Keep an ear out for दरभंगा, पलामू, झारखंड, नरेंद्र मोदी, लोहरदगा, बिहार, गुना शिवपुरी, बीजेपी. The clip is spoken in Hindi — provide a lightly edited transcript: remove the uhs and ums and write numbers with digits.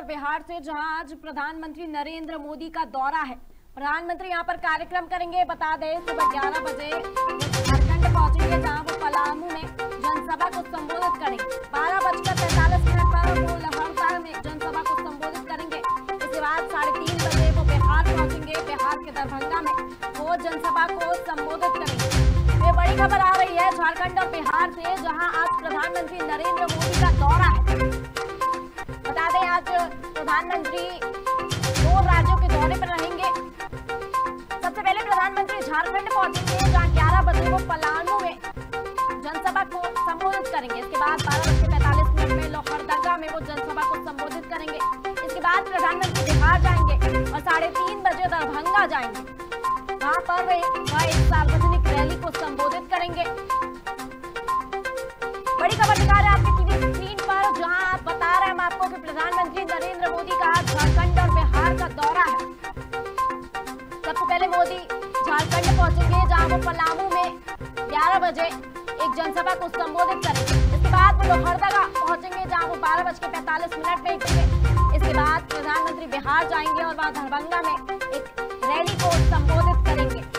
और बिहार से, जहां आज प्रधानमंत्री नरेंद्र मोदी का दौरा है। प्रधानमंत्री यहां पर कार्यक्रम करेंगे। बता दें सुबह 11 बजे झारखंड पहुंचेंगे, जहां वो पलामू में जनसभा को संबोधित करेंगे। 12:45 पर वो लोहरदगा में जनसभा को संबोधित करेंगे। इसके बाद 3:30 बजे वो बिहार पहुंचेंगे। बिहार के दरभंगा में वो जनसभा को संबोधित करेंगे। ये बड़ी खबर आ रही है झारखंड और बिहार से, जहां आज प्रधानमंत्री नरेंद्र मोदी का दौरा है। बता दें आज प्रधानमंत्री 2 राज्यों के दौरे पर रहेंगे। सबसे पहले प्रधानमंत्री झारखंड पहुंचेंगे, जहां 11 बजे वो पलामू में जनसभा को संबोधित करेंगे। इसके बाद 12:45 में लोहरदगा में वो जनसभा को संबोधित करेंगे। इसके बाद प्रधानमंत्री बिहार जाएंगे और 3:30 बजे दरभंगा जाएंगे। वहां पर वे एक सार्वजनिक रैली को संबोधित करेंगे। बड़ी खबर दिखा रहे हैं आपके टीवी स्क्रीन पर, जहां आप बता रहे हैं आपको कि प्रधानमंत्री नरेंद्र मोदी का झारखंड और बिहार का दौरा है। सबसे पहले मोदी झारखंड पहुंचेंगे, जहां वो पलामू में 11 बजे एक जनसभा को संबोधित करेंगे। इसके बाद वो लोहरदगा पहुंचेंगे, जहां वो 12:45 में पहुंचेंगे। इसके बाद प्रधानमंत्री बिहार जाएंगे और वहां दरभंगा में एक रैली को संबोधित करेंगे।